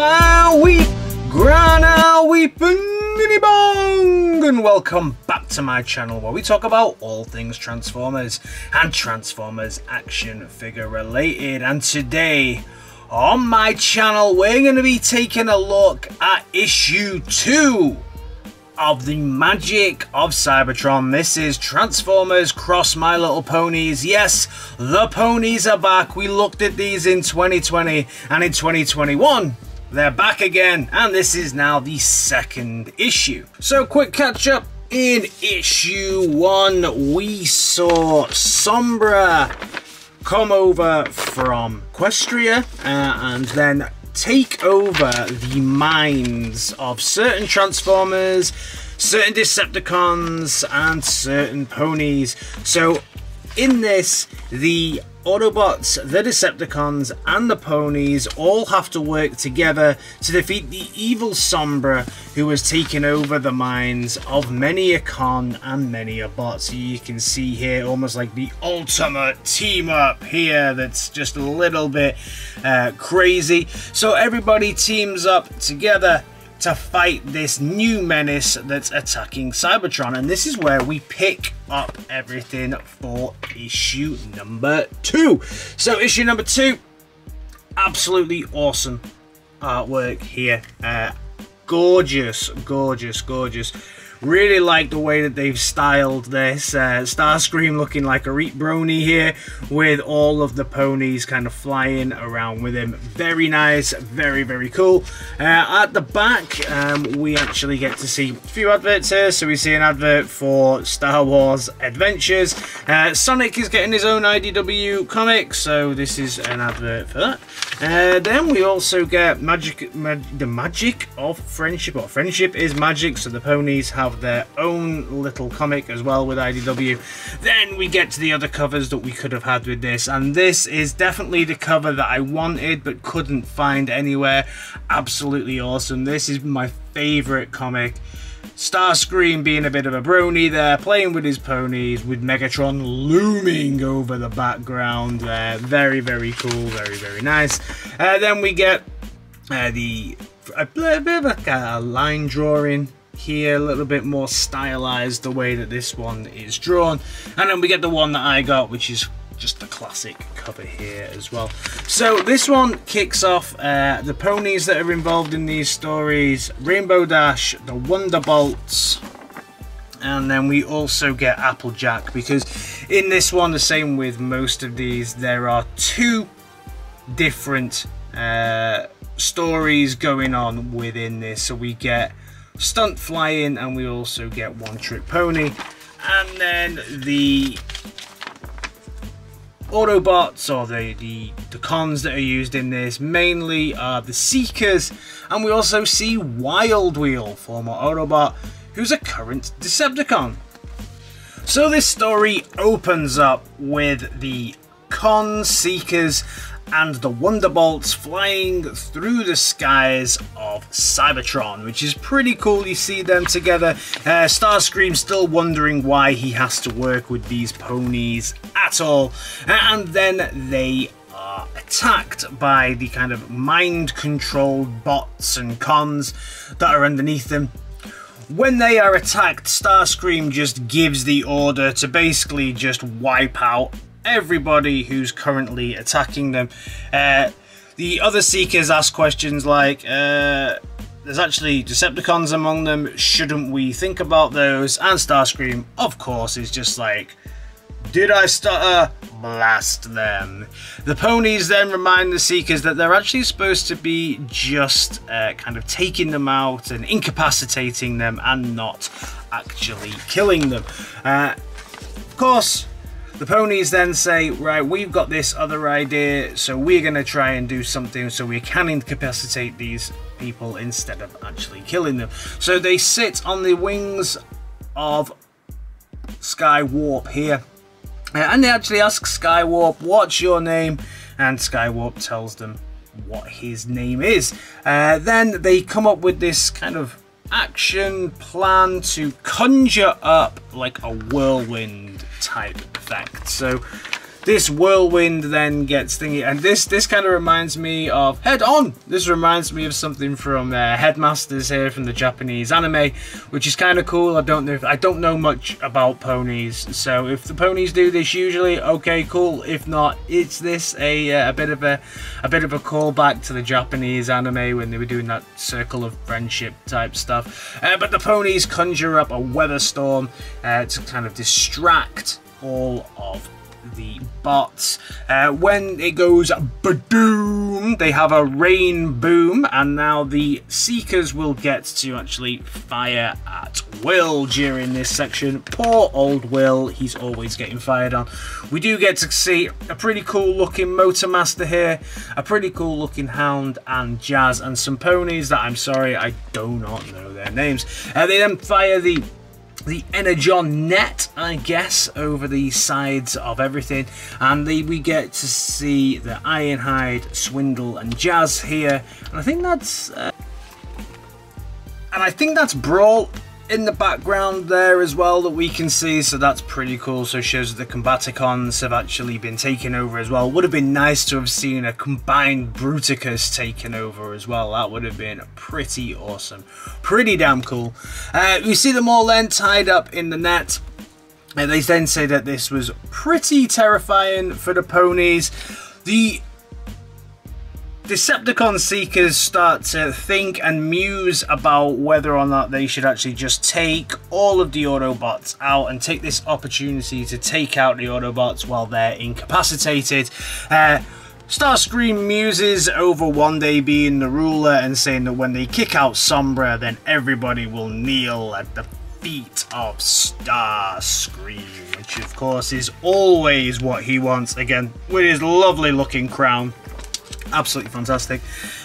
Soundwave, Granaweep, Ninibong, and welcome back to my channel where we talk about all things Transformers and Transformers action figure related. And today on my channel we're going to be taking a look at issue 2 of The Magic of Cybertron. This is Transformers Cross My Little Ponies. Yes, the ponies are back. We looked at these in 2020, and in 2021 they're back again, and this is now the second issue. So quick catch up. In issue 1 we saw Sombra come over from Equestria and then take over the minds of certain Transformers, certain Decepticons, and certain ponies. So in this, the Autobots, the Decepticons, and the ponies all have to work together to defeat the evil Sombra, who has taken over the minds of many a con and many a bot. So you can see here almost like the ultimate team up here that's just a little bit crazy. So everybody teams up together to fight this new menace that's attacking Cybertron, and this is where we pick up everything for issue number 2. So issue number 2, absolutely awesome artwork here, gorgeous. Really like the way that they've styled this. Starscream looking like a reet brony here, with all of the ponies kind of flying around with him. Very nice, very, very cool. At the back, we actually get to see a few adverts here. So we see an advert for Star Wars Adventures. Sonic is getting his own IDW comic, so this is an advert for that. Then we also get the magic of friendship, or friendship is magic, so the ponies have their own little comic as well with IDW. Then we get to the other covers that we could have had with this, and this is definitely the cover that I wanted but couldn't find anywhere. Absolutely awesome. This is my favorite comic. Starscream being a bit of a brony there, playing with his ponies, with Megatron looming over the background there. Very, very cool, very, very nice. Then we get a bit of like a line drawing here, a little bit more stylized the way that this one is drawn, and then we get the one that I got, which is just the classic cover here as well. So this one kicks off the ponies that are involved in these stories: Rainbow Dash, the Wonderbolts, and then we also get Applejack, because in this one, the same with most of these, there are two different stories going on within this. So we get stunt flying, and we also get one trick pony, and then the Autobots, or the cons that are used in this mainly are the Seekers, and we also see Wild Wheel, former Autobot, who's a current Decepticon. So this story opens up with the cons, Seekers, and the Wonderbolts flying through the skies of Cybertron, which is pretty cool. You see them together. Starscream still wondering why he has to work with these ponies at all, and then they are attacked by the kind of mind-controlled bots and cons that are underneath them. When they are attacked, Starscream just gives the order to basically just wipe out everybody who's currently attacking them. The other Seekers ask questions like, there's actually Decepticons among them, shouldn't we think about those? And Starscream, of course, is just like, did I stutter? Blast them. The ponies then remind the Seekers that they're actually supposed to be just kind of taking them out and incapacitating them, and not actually killing them. Of course, the ponies then say, right, we've got this other idea, so we're going to try and do something so we can incapacitate these people instead of actually killing them. So they sit on the wings of Skywarp here, and they actually ask Skywarp, what's your name? And Skywarp tells them what his name is. Then they come up with this kind of action plan to conjure up like a whirlwind type effect. So This whirlwind then gets thingy, and this kind of reminds me of Head On. This reminds me of something from Headmasters here from the Japanese anime, which is kind of cool. I don't know much about ponies, so if the ponies do this usually, okay, cool. If not, it's this a bit of a callback to the Japanese anime when they were doing that circle of friendship type stuff. But the ponies conjure up a weather storm to kind of distract all of the bots. When it goes ba-doom, they have a rain boom, and now the seekers will get to actually fire at Will during this section. Poor old Will, he's always getting fired on. We do get to see a pretty cool looking Motormaster here, a pretty cool looking Hound and Jazz, and some ponies that I'm sorry I do not know their names. They then fire the energon net, I guess, over the sides of everything, and we get to see the Ironhide, Swindle and Jazz here, and I think that's Brawl in the background there as well that we can see, so that's pretty cool. So it shows that the Combaticons have actually been taken over as well. Would have been nice to have seen a combined Bruticus taken over as well. That would have been pretty awesome, pretty damn cool. You see them all then tied up in the net, and they then say that this was pretty terrifying for the ponies. The Decepticon seekers start to think and muse about whether or not they should actually just take all of the Autobots out and take this opportunity to take out the Autobots while they're incapacitated. Starscream muses over one day being the ruler and saying that when they kick out Sombra, then everybody will kneel at the feet of Starscream, which of course is always what he wants, again, with his lovely looking crown. Absolutely fantastic.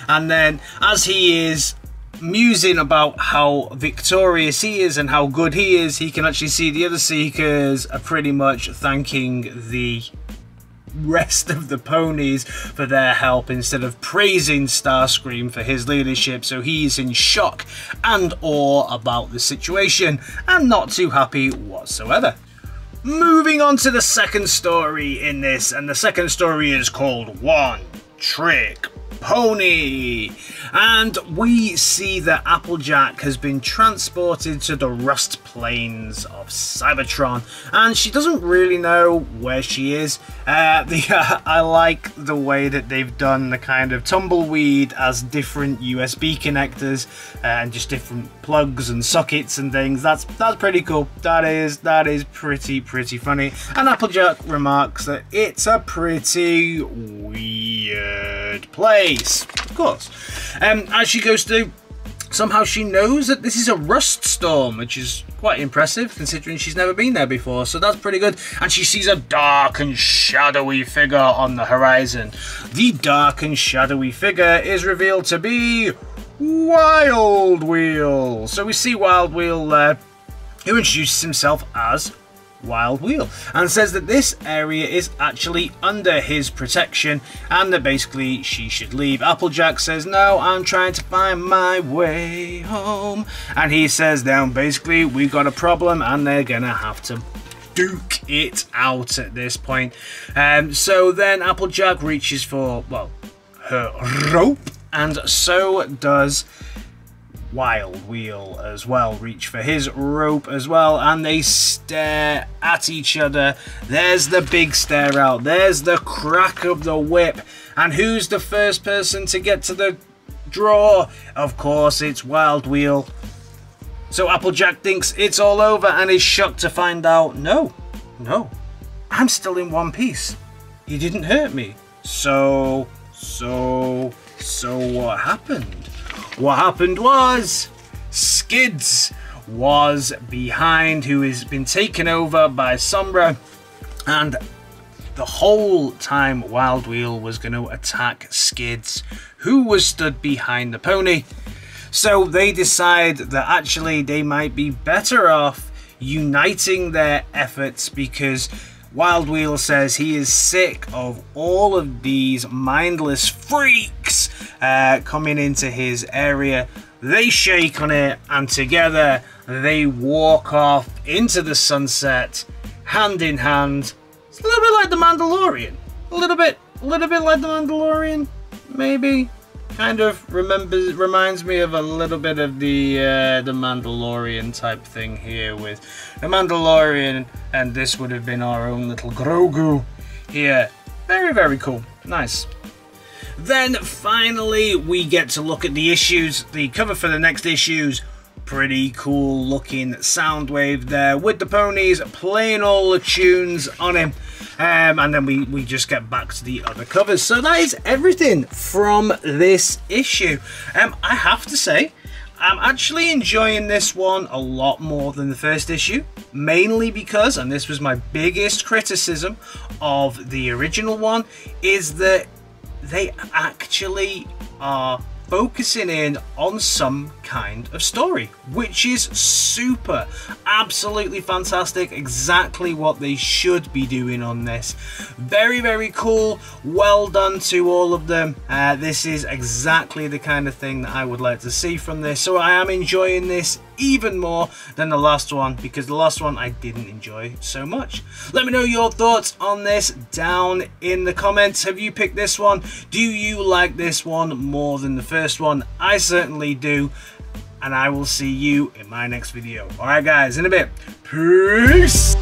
And then as he is musing about how victorious he is and how good he is, he can actually see the other seekers are pretty much thanking the rest of the ponies for their help instead of praising Starscream for his leadership. So he's in shock and awe about the situation and not too happy whatsoever. Moving on to the second story in this, and the second story is called One Trick Pony, and we see that Applejack has been transported to the rust plains of Cybertron, and she doesn't really know where she is. I like the way that they've done the kind of tumbleweed as different USB connectors and just different plugs and sockets and things. That's pretty cool. That is pretty funny. And Applejack remarks that it's a pretty weird place, of course. As she goes through, somehow she knows that this is a rust storm, which is quite impressive considering she's never been there before, so that's pretty good. And she sees a dark and shadowy figure on the horizon. The dark and shadowy figure is revealed to be Wild Wheel. So we see Wild Wheel there, who introduces himself as Wild Wheel and says that this area is actually under his protection and that basically she should leave. Applejack says, no, I'm trying to find my way home, and he says, then basically we got a problem and they're gonna have to duke it out at this point. So then Applejack reaches for, well, her rope, and so does Wild Wheel as well, reach for his rope as well, and they stare at each other. There's the big stare out, there's the crack of the whip, and who's the first person to get to the draw? Of course, it's Wild Wheel. So Applejack thinks it's all over and is shocked to find out, no, I'm still in one piece. He didn't hurt me. So what happened? What happened was Skids was behind, who has been taken over by Sombra, and the whole time Wild Wheel was going to attack Skids, who was stood behind the pony. So they decide that actually they might be better off uniting their efforts, because Wild Wheel says he is sick of all of these mindless freaks coming into his area. They shake on it, and together they walk off into the sunset, hand in hand, It's a little bit like the Mandalorian. A little bit like the Mandalorian, maybe. Kind of reminds me of a little bit of the Mandalorian type thing here with the Mandalorian, and this would have been our own little Grogu here. Very, very cool. Nice. Then finally we get to look at the issues. The cover for the next issues, pretty cool looking Soundwave there with the ponies playing all the tunes on him. And then we just get back to the other covers. So that is everything from this issue. I have to say, I'm actually enjoying this one a lot more than the first issue, mainly because, and this was my biggest criticism of the original one, is that they actually are focusing in on some kind of story, which is super, absolutely fantastic, exactly what they should be doing on this. Very, very cool. Well done to all of them. This is exactly the kind of thing that I would like to see from this, so I am enjoying this even more than the last one, because the last one I didn't enjoy so much. Let me know your thoughts on this down in the comments. Have you picked this one? Do you like this one more than the first one? I certainly do, and I will see you in my next video. Alright guys, in a bit. Peace!